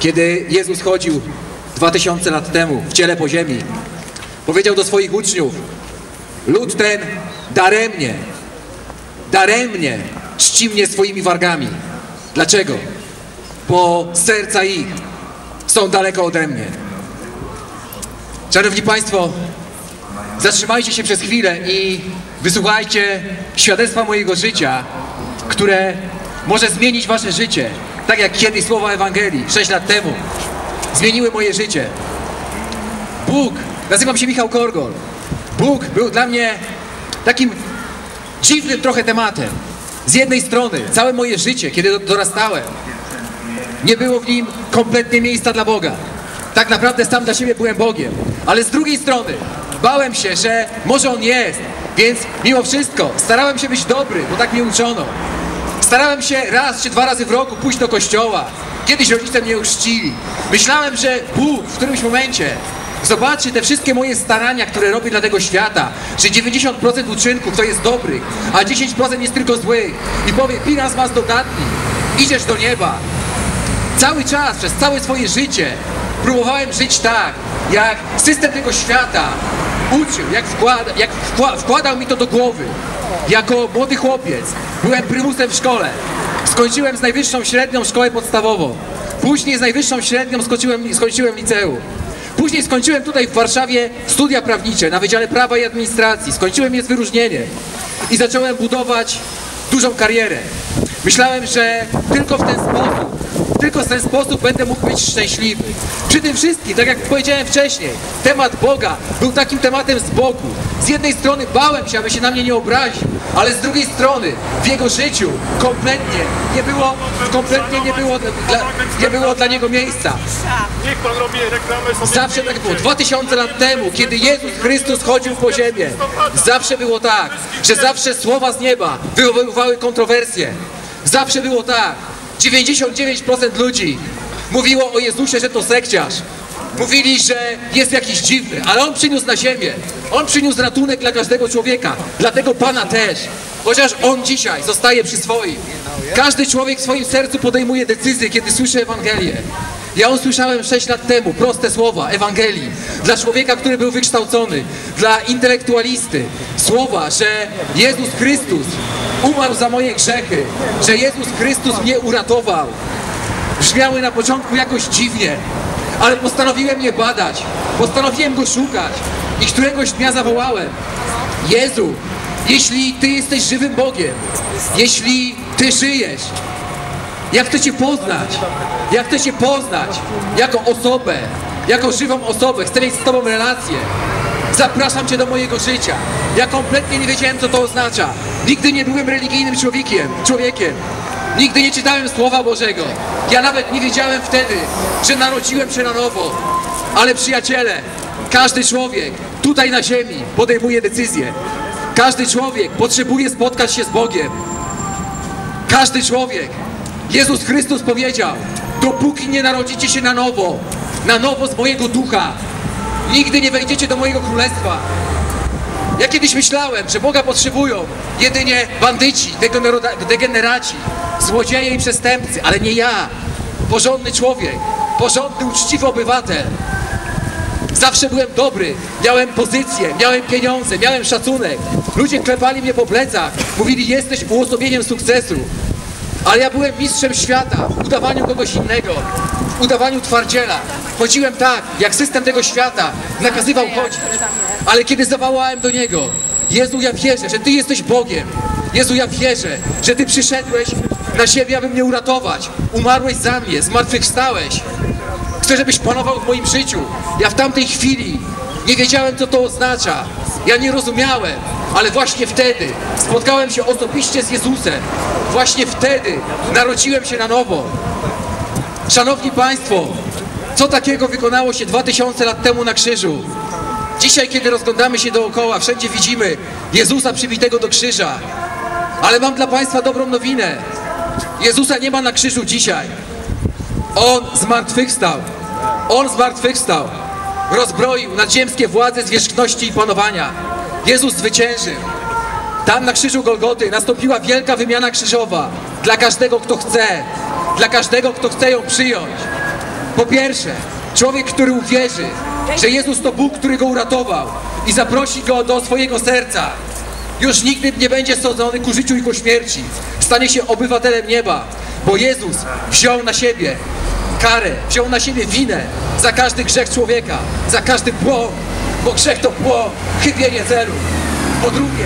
Kiedy Jezus chodził 2000 lat temu w ciele po ziemi, powiedział do swoich uczniów: lud ten daremnie czci mnie swoimi wargami. Dlaczego? Bo serca ich są daleko ode mnie. Szanowni Państwo, zatrzymajcie się przez chwilę i wysłuchajcie świadectwa mojego życia, które może zmienić wasze życie. Tak jak kiedyś słowa Ewangelii, 6 lat temu, zmieniły moje życie. Bóg, nazywam się Michał Korgol, Bóg był dla mnie takim dziwnym trochę tematem. Z jednej strony, całe moje życie, kiedy dorastałem, nie było w nim kompletnie miejsca dla Boga. Tak naprawdę sam dla siebie byłem Bogiem. Ale z drugiej strony, bałem się, że może On jest, więc mimo wszystko starałem się być dobry, bo tak mnie uczono. Starałem się raz czy dwa razy w roku pójść do kościoła. Kiedyś rodzice mnie uczcili. Myślałem, że Bóg w którymś momencie zobaczy te wszystkie moje starania, które robię dla tego świata, że 90% uczynków to jest dobrych, a 10% jest tylko złych. I powie: bilans masz dodatni, idziesz do nieba. Cały czas, przez całe swoje życie próbowałem żyć tak, jak system tego świata uczył, jak wkładał mi to do głowy. Jako młody chłopiec byłem prymusem w szkole. Skończyłem z najwyższą średnią szkołę podstawową. Później z najwyższą średnią skończyłem liceum. Później skończyłem tutaj w Warszawie studia prawnicze na Wydziale Prawa i Administracji. Skończyłem je z wyróżnieniem i zacząłem budować dużą karierę. Myślałem, że tylko w ten sposób będę mógł być szczęśliwy. Przy tym wszystkim, tak jak powiedziałem wcześniej, temat Boga był takim tematem z boku. Z jednej strony bałem się, aby się na mnie nie obraził, ale z drugiej strony w jego życiu kompletnie nie było dla niego miejsca. Niech pan robi reklamę. Zawsze tak było. 2000 lat temu, kiedy Jezus Chrystus chodził po ziemię, zawsze było tak, że zawsze słowa z nieba wywoływały kontrowersje. Zawsze było tak. 99% ludzi mówiło o Jezusie, że to sekciarz. Mówili, że jest jakiś dziwny, ale On przyniósł na ziemię. On przyniósł ratunek dla każdego człowieka, dla tego Pana też. Chociaż On dzisiaj zostaje przy swoim. Każdy człowiek w swoim sercu podejmuje decyzję, kiedy słyszy Ewangelię. Ja usłyszałem 6 lat temu proste słowa Ewangelii dla człowieka, który był wykształcony, dla intelektualisty. Słowa, że Jezus Chrystus umarł za moje grzechy, że Jezus Chrystus mnie uratował. Brzmiały na początku jakoś dziwnie, ale postanowiłem je badać, postanowiłem Go szukać i któregoś dnia zawołałem: Jezu, jeśli Ty jesteś żywym Bogiem, jeśli Ty żyjesz, ja chcę Cię poznać jako osobę, jako żywą osobę, chcę mieć z Tobą relację. Zapraszam Cię do mojego życia. Ja kompletnie nie wiedziałem, co to oznacza. Nigdy nie byłem religijnym człowiekiem. Nigdy nie czytałem Słowa Bożego. Ja nawet nie wiedziałem wtedy, że narodziłem się na nowo. Ale przyjaciele, każdy człowiek tutaj na ziemi podejmuje decyzję. Każdy człowiek potrzebuje spotkać się z Bogiem. Każdy człowiek. Jezus Chrystus powiedział: dopóki nie narodzicie się na nowo z mojego ducha, nigdy nie wejdziecie do mojego królestwa. Ja kiedyś myślałem, że Boga potrzebują jedynie bandyci, degeneraci, złodzieje i przestępcy, ale nie ja. Porządny człowiek, porządny, uczciwy obywatel. Zawsze byłem dobry, miałem pozycję, miałem pieniądze, miałem szacunek. Ludzie klepali mnie po plecach, mówili: jesteś uosobieniem sukcesu. Ale ja byłem mistrzem świata w udawaniu kogoś innego, w udawaniu twardziela. Chodziłem tak, jak system tego świata nakazywał chodzić. Ale kiedy zawołałem do Niego: Jezu, ja wierzę, że Ty jesteś Bogiem. Jezu, ja wierzę, że Ty przyszedłeś na siebie, aby mnie uratować. Umarłeś za mnie, zmartwychwstałeś. Chcę, żebyś panował w moim życiu. Ja w tamtej chwili nie wiedziałem, co to oznacza. Ja nie rozumiałem, ale właśnie wtedy spotkałem się osobiście z Jezusem. Właśnie wtedy narodziłem się na nowo. Szanowni Państwo, co takiego wykonało się 2000 lat temu na krzyżu? Dzisiaj, kiedy rozglądamy się dookoła, wszędzie widzimy Jezusa przybitego do krzyża. Ale mam dla Państwa dobrą nowinę. Jezusa nie ma na krzyżu dzisiaj. On zmartwychwstał. On zmartwychwstał. Rozbroił nadziemskie władze zwierzchności i panowania. Jezus zwyciężył. Tam na krzyżu Golgoty nastąpiła wielka wymiana krzyżowa. Dla każdego, kto chce ją przyjąć. Po pierwsze, człowiek, który uwierzy, że Jezus to Bóg, który go uratował i zaprosi go do swojego serca, już nigdy nie będzie sądzony ku życiu i ku śmierci. Stanie się obywatelem nieba, bo Jezus wziął na siebie karę, wziął na siebie winę za każdy grzech człowieka, za każdy błąd, bo grzech to błąd, chybienie celu. Po drugie,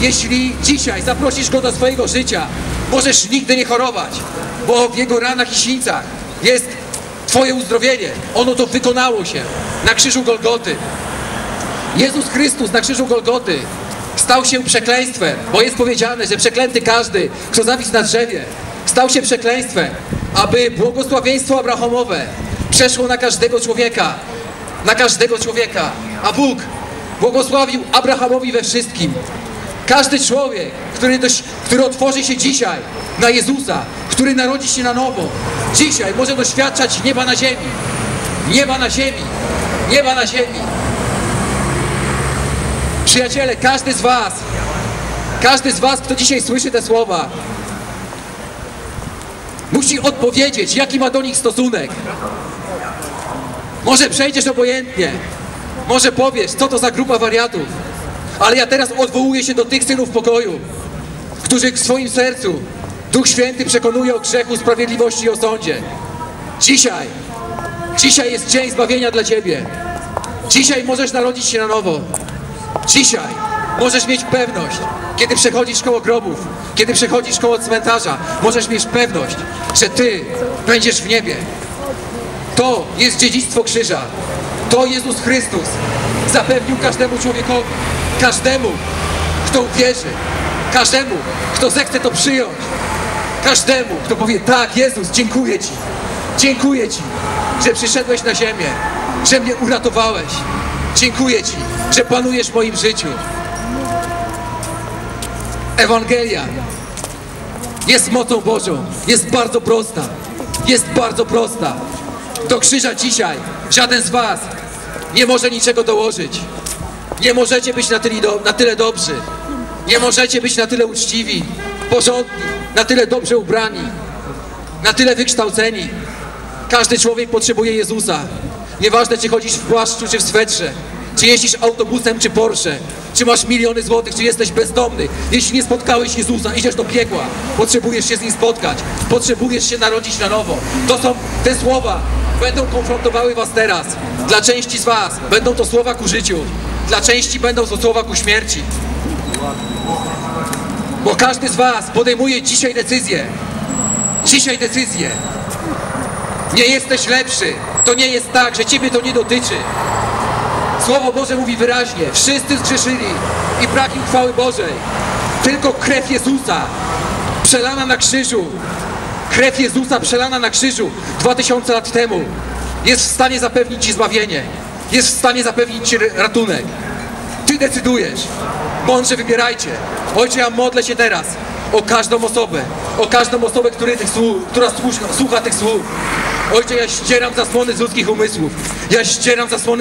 jeśli dzisiaj zaprosisz go do swojego życia, możesz nigdy nie chorować, bo w jego ranach i sińcach jest twoje uzdrowienie. Ono to wykonało się na krzyżu Golgoty. Jezus Chrystus na krzyżu Golgoty stał się przekleństwem, bo jest powiedziane, że przeklęty każdy, kto zawisł na drzewie. Stał się przekleństwem, aby błogosławieństwo abrahamowe przeszło na każdego człowieka, a Bóg błogosławił Abrahamowi we wszystkim. Każdy człowiek, który otworzy się dzisiaj na Jezusa, który narodzi się na nowo, dzisiaj może doświadczać nieba na ziemi. Nieba na ziemi. Nieba na ziemi. Przyjaciele, każdy z was, kto dzisiaj słyszy te słowa, musi odpowiedzieć, jaki ma do nich stosunek. Może przejdziesz obojętnie, może powiesz, co to za grupa wariatów, ale ja teraz odwołuję się do tych synów pokoju, którzy w swoim sercu Duch Święty przekonuje o grzechu, sprawiedliwości i o sądzie. Dzisiaj jest dzień zbawienia dla ciebie. Dzisiaj możesz narodzić się na nowo. Dzisiaj możesz mieć pewność, kiedy przechodzisz koło grobów, kiedy przechodzisz koło cmentarza, możesz mieć pewność, że ty będziesz w niebie. To jest dziedzictwo krzyża. To Jezus Chrystus zapewnił każdemu człowiekowi, każdemu, kto uwierzy, każdemu, kto zechce to przyjąć, każdemu, kto powie: tak, Jezus, dziękuję Ci, że przyszedłeś na ziemię, że mnie uratowałeś. Dziękuję Ci, że panujesz w moim życiu. Ewangelia jest mocą Bożą, jest bardzo prosta, Do krzyża dzisiaj żaden z was nie może niczego dołożyć. Nie możecie być na tyle dobrzy, nie możecie być na tyle uczciwi, porządni, na tyle dobrze ubrani, na tyle wykształceni. Każdy człowiek potrzebuje Jezusa. Nieważne, czy chodzisz w płaszczu, czy w swetrze, czy jeździsz autobusem, czy Porsche, czy masz miliony złotych, czy jesteś bezdomny. Jeśli nie spotkałeś Jezusa, idziesz do piekła. Potrzebujesz się z Nim spotkać. Potrzebujesz się narodzić na nowo. To są te słowa, będą konfrontowały was teraz. Dla części z was będą to słowa ku życiu. Dla części będą to słowa ku śmierci. Bo każdy z was podejmuje dzisiaj decyzję. Nie jesteś lepszy. To nie jest tak, że ciebie to nie dotyczy. Słowo Boże mówi wyraźnie: wszyscy zgrzeszyli i braknie chwały Bożej. Tylko krew Jezusa przelana na krzyżu, krew Jezusa przelana na krzyżu 2000 lat temu jest w stanie zapewnić ci zbawienie, jest w stanie zapewnić ci ratunek. Ty decydujesz. Mądrze wybierajcie. Ojcze, ja modlę się teraz o każdą osobę, która słucha tych słów. Ojcze, ja ścieram zasłony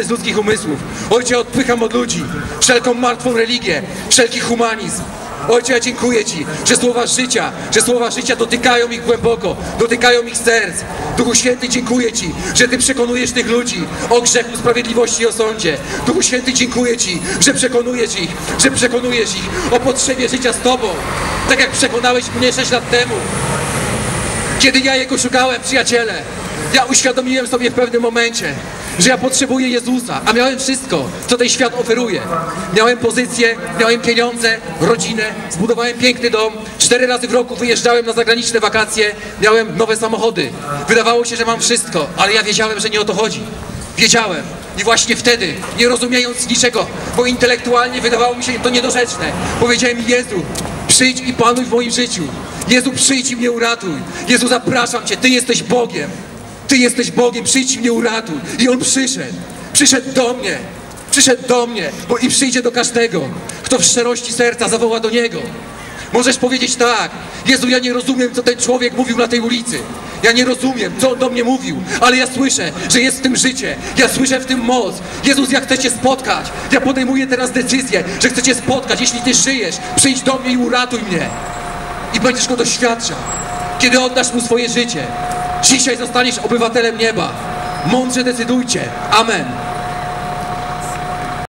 z ludzkich umysłów. Ojcze, odpycham od ludzi wszelką martwą religię, wszelki humanizm. Ojcze, ja dziękuję Ci, że słowa życia dotykają ich głęboko, dotykają ich serc. Duchu Święty, dziękuję Ci, że Ty przekonujesz tych ludzi o grzechu, sprawiedliwości i o sądzie. Duchu Święty, dziękuję Ci, że przekonujesz ich o potrzebie życia z Tobą, tak jak przekonałeś mnie 6 lat temu. Kiedy ja Jego szukałem, przyjaciele, ja uświadomiłem sobie w pewnym momencie, że ja potrzebuję Jezusa, a miałem wszystko, co ten świat oferuje. Miałem pozycję, miałem pieniądze, rodzinę, zbudowałem piękny dom, 4 razy w roku wyjeżdżałem na zagraniczne wakacje, miałem nowe samochody. Wydawało się, że mam wszystko, ale ja wiedziałem, że nie o to chodzi. Wiedziałem. I właśnie wtedy, nie rozumiejąc niczego, bo intelektualnie wydawało mi się to niedorzeczne, powiedziałem: Jezu, przyjdź i panuj w moim życiu. Jezu, przyjdź i mnie uratuj. Jezu, zapraszam Cię, Ty jesteś Bogiem. Przyjdź i mnie uratuj. I On przyszedł. Przyszedł do mnie, bo i przyjdzie do każdego, kto w szczerości serca zawoła do Niego. Możesz powiedzieć tak: Jezu, ja nie rozumiem, co ten człowiek mówił na tej ulicy. Ja nie rozumiem, co on do mnie mówił, ale ja słyszę, że jest w tym życie. Ja słyszę w tym moc. Jezus, ja chcę Cię spotkać. Ja podejmuję teraz decyzję, że chcę Cię spotkać. Jeśli Ty żyjesz, przyjdź do mnie i uratuj mnie. I będziesz go doświadczał, kiedy oddasz mu swoje życie. Dzisiaj zostaniesz obywatelem nieba. Mądrze decydujcie. Amen.